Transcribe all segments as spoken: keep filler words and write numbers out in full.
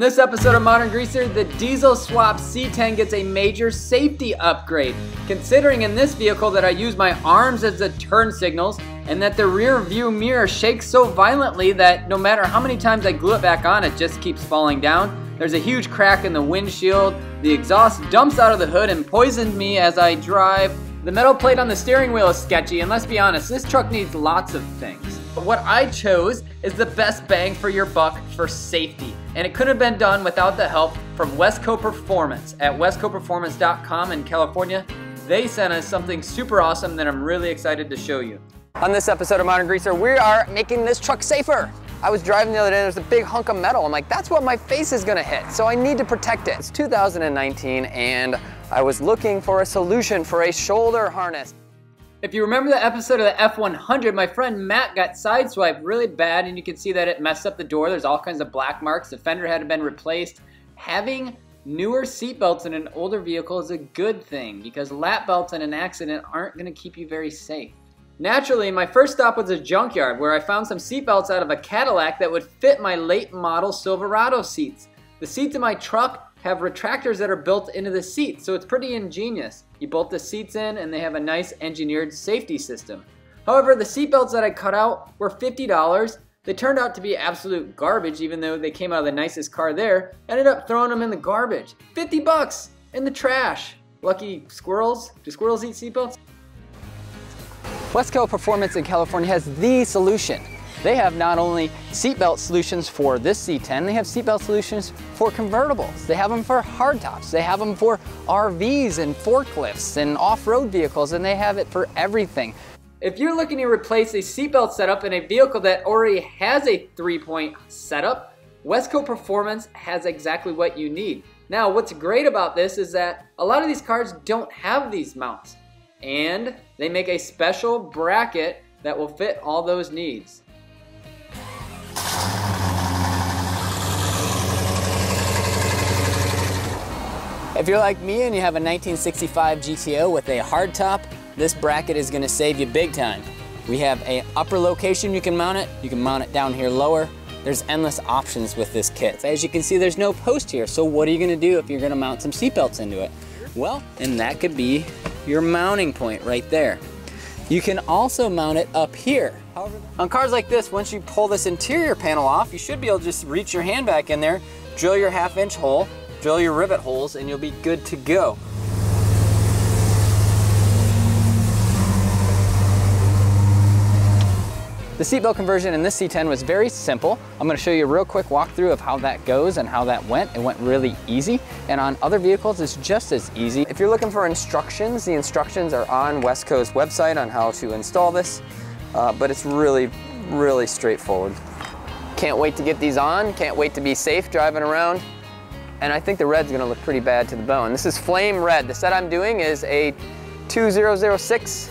In this episode of Modern Greaser, the diesel swap C ten gets a major safety upgrade. Considering in this vehicle that I use my arms as the turn signals and that the rear view mirror shakes so violently that no matter how many times I glue it back on, it just keeps falling down. There's a huge crack in the windshield, the exhaust dumps out of the hood and poisons me as I drive. The metal plate on the steering wheel is sketchy, and let's be honest, this truck needs lots of things. But what I chose is the best bang for your buck for safety. And it couldn't have been done without the help from Wesco Performance at wesco performance dot com in California. They sent us something super awesome that I'm really excited to show you. On this episode of Modern Greaser, we are making this truck safer. I was driving the other day and there's a big hunk of metal. I'm like, that's what my face is gonna hit, so I need to protect it. It's two thousand nineteen and I was looking for a solution for a shoulder harness. If you remember the episode of the F one hundred, my friend Matt got sideswiped really bad, and you can see that it messed up the door. There's all kinds of black marks. The fender had been replaced. Having newer seat belts in an older vehicle is a good thing because lap belts in an accident aren't going to keep you very safe. Naturally, my first stop was a junkyard where I found some seat belts out of a Cadillac that would fit my late model Silverado seats. The seats in my truck have retractors that are built into the seats, so it's pretty ingenious. You bolt the seats in and they have a nice engineered safety system. However, the seat belts that I cut out were fifty dollars. They turned out to be absolute garbage, even though they came out of the nicest car there. I ended up throwing them in the garbage. fifty bucks in the trash. Lucky squirrels. Do squirrels eat seat belts? Wesco Performance in California has the solution. They have not only seatbelt solutions for this C ten, they have seatbelt solutions for convertibles. They have them for hardtops. They have them for R Vs and forklifts and off-road vehicles, and they have it for everything. If you're looking to replace a seatbelt setup in a vehicle that already has a three-point setup, Wesco Performance has exactly what you need. Now, what's great about this is that a lot of these cars don't have these mounts, and they make a special bracket that will fit all those needs. If you're like me and you have a nineteen sixty-five G T O with a hard top, this bracket is going to save you big time. We have an upper location you can mount it, you can mount it down here lower. There's endless options with this kit. As you can see, there's no post here, so what are you going to do if you're going to mount some seat belts into it? Well, and that could be your mounting point right there. You can also mount it up here. On cars like this, once you pull this interior panel off, you should be able to just reach your hand back in there, drill your half inch hole, drill your rivet holes, and you'll be good to go. The seatbelt conversion in this C ten was very simple. I'm going to show you a real quick walkthrough of how that goes and how that went. It went really easy, and on other vehicles it's just as easy. If you're looking for instructions, the instructions are on Wesco's website on how to install this, uh, but it's really, really straightforward. Can't wait to get these on, can't wait to be safe driving around. And I think the red's gonna look pretty bad to the bone. This is flame red. The set I'm doing is a two thousand six.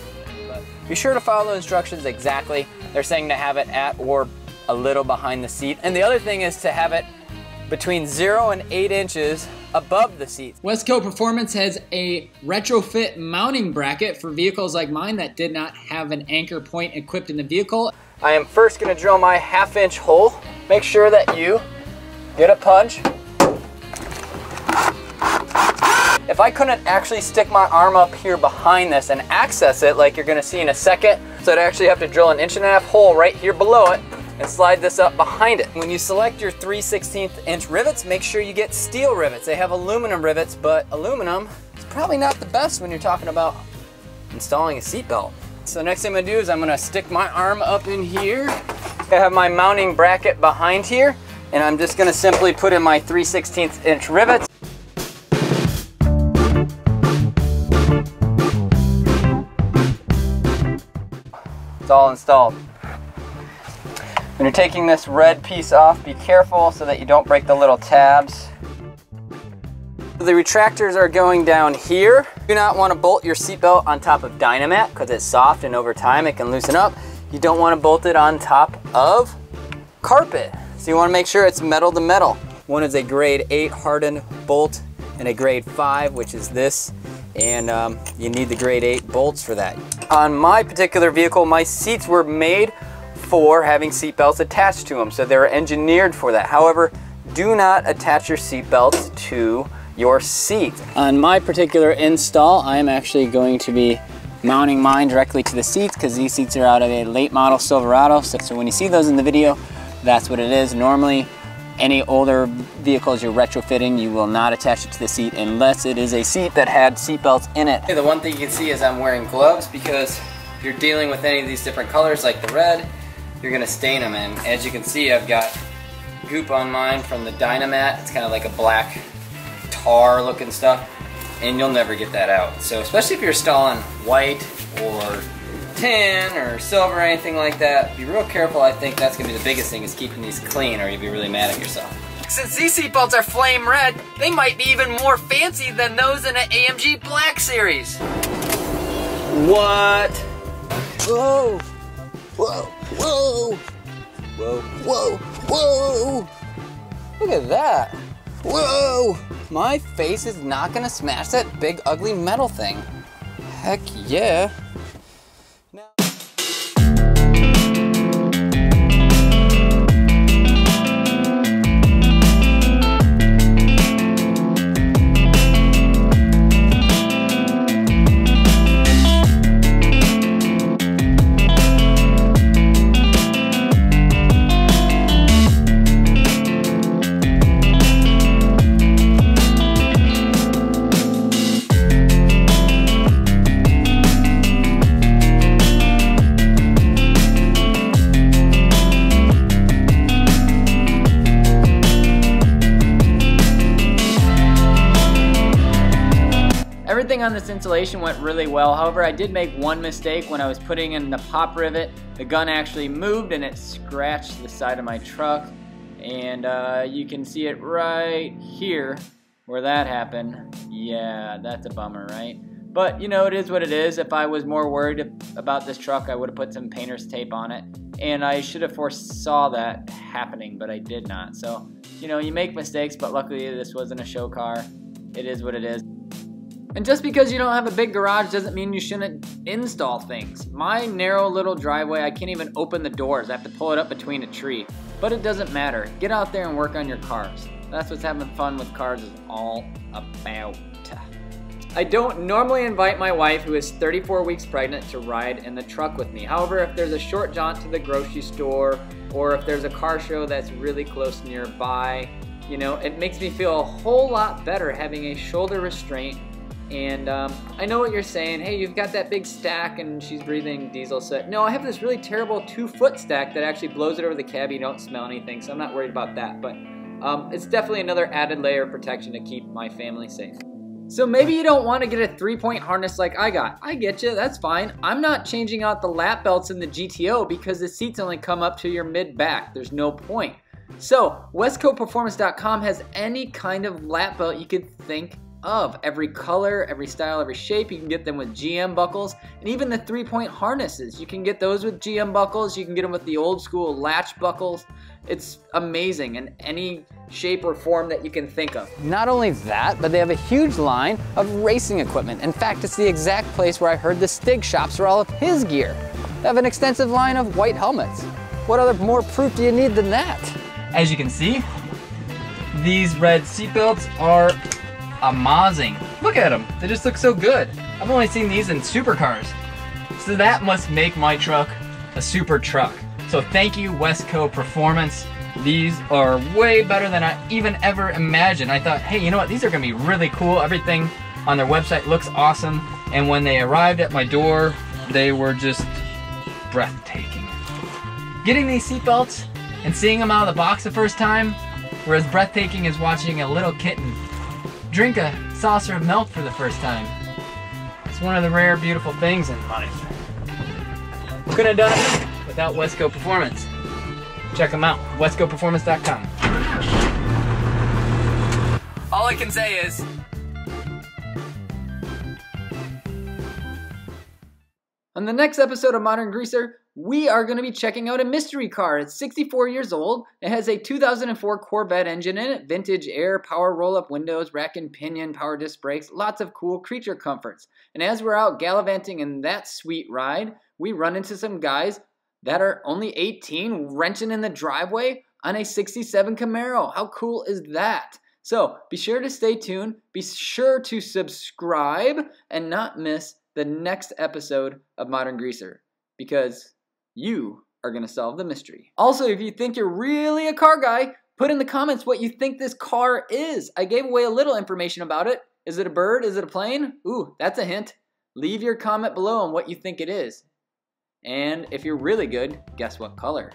Be sure to follow the instructions exactly. They're saying to have it at or a little behind the seat. And the other thing is to have it between zero and eight inches above the seat. Wesco Performance has a retrofit mounting bracket for vehicles like mine that did not have an anchor point equipped in the vehicle. I am first gonna drill my half inch hole. Make sure that you get a punch. If I couldn't actually stick my arm up here behind this and access it like you're gonna see in a second, so I'd actually have to drill an inch and a half hole right here below it and slide this up behind it. When you select your three sixteenths inch rivets, make sure you get steel rivets. They have aluminum rivets, but aluminum is probably not the best when you're talking about installing a seatbelt. So the next thing I'm gonna do is I'm gonna stick my arm up in here. I have my mounting bracket behind here, and I'm just gonna simply put in my three sixteenths inch rivets. All installed. When you're taking this red piece off, be careful so that you don't break the little tabs. The retractors are going down here. Do not want to bolt your seatbelt on top of Dynamat because it's soft and over time it can loosen up. You don't want to bolt it on top of carpet. So you want to make sure it's metal to metal. One is a grade eight hardened bolt and a grade five, which is this. And um, you need the grade eight bolts for that. On my particular vehicle, my seats were made for having seat belts attached to them, so they were engineered for that. However, do not attach your seat belts to your seat. On my particular install, I am actually going to be mounting mine directly to the seats because these seats are out of a late model Silverado. So, so when you see those in the video, that's what it is. Normally, any older vehicles you're retrofitting, you will not attach it to the seat unless it is a seat that had seat belts in it. The one thing you can see is I'm wearing gloves because if you're dealing with any of these different colors like the red, you're gonna stain them. And as you can see, I've got goop on mine from the Dynamat. It's kind of like a black tar looking stuff, and you'll never get that out. So especially if you're installing white or tin or silver or anything like that, be real careful. I think that's gonna be the biggest thing, is keeping these clean, or you'll be really mad at yourself. Since these seatbelts are flame red, they might be even more fancy than those in an A M G Black Series. What? Whoa! Whoa! Whoa! Whoa! Whoa! Whoa! Look at that! Whoa! My face is not gonna smash that big ugly metal thing. Heck yeah! Everything on this installation went really well. However, I did make one mistake when I was putting in the pop rivet. The gun actually moved and it scratched the side of my truck. And uh, you can see it right here where that happened. Yeah, that's a bummer, right? But you know, it is what it is. If I was more worried about this truck, I would have put some painter's tape on it. And I should have foresaw that happening, but I did not. So, you know, you make mistakes, but luckily this wasn't a show car. It is what it is. And just because you don't have a big garage doesn't mean you shouldn't install things. My narrow little driveway, I can't even open the doors. I have to pull it up between a tree. But it doesn't matter. Get out there and work on your cars. That's what having fun with cars is all about. I don't normally invite my wife, who is thirty-four weeks pregnant, to ride in the truck with me. However, if there's a short jaunt to the grocery store, or if there's a car show that's really close nearby, you know, it makes me feel a whole lot better having a shoulder restraint. And um, I know what you're saying. Hey, you've got that big stack and she's breathing diesel. So no, I have this really terrible two foot stack that actually blows it over the cab. You don't smell anything, so I'm not worried about that. But um, it's definitely another added layer of protection to keep my family safe. So maybe you don't want to get a three point harness like I got. I get you, that's fine. I'm not changing out the lap belts in the G T O because the seats only come up to your mid back. There's no point. So Wesco Performance dot com has any kind of lap belt you could think of. Every color, every style, every shape. You can get them with G M buckles, and even the three-point harnesses. You can get those with G M buckles. You can get them with the old school latch buckles. It's amazing, in any shape or form that you can think of. Not only that, but they have a huge line of racing equipment. In fact, it's the exact place where I heard the Stig shops for all of his gear. They have an extensive line of white helmets. What other more proof do you need than that? As you can see, these red seatbelts are amazing. Look at them. They just look so good. I've only seen these in supercars. So that must make my truck a super truck. So thank you, Wesco Performance. These are way better than I even ever imagined. I thought, hey, you know what? These are going to be really cool. Everything on their website looks awesome. And when they arrived at my door, they were just breathtaking. Getting these seatbelts and seeing them out of the box the first time were as breathtaking as watching a little kitten drink a saucer of milk for the first time. It's one of the rare, beautiful things in life. Couldn't have done it without Wesco Performance. Check them out, Wesco Performance dot com. All I can say is, on the next episode of Modern Greaser, we are going to be checking out a mystery car. It's sixty-four years old. It has a two thousand four Corvette engine in it, vintage air, power roll-up windows, rack and pinion, power disc brakes, lots of cool creature comforts. And as we're out gallivanting in that sweet ride, we run into some guys that are only eighteen, wrenching in the driveway, on a sixty-seven Camaro. How cool is that? So be sure to stay tuned, be sure to subscribe, and not miss the next episode of Modern Greaser, because you are going to solve the mystery. Also, if you think you're really a car guy, put in the comments what you think this car is. I gave away a little information about it. Is it a bird? Is it a plane? Ooh, that's a hint. Leave your comment below on what you think it is. And if you're really good, guess what color?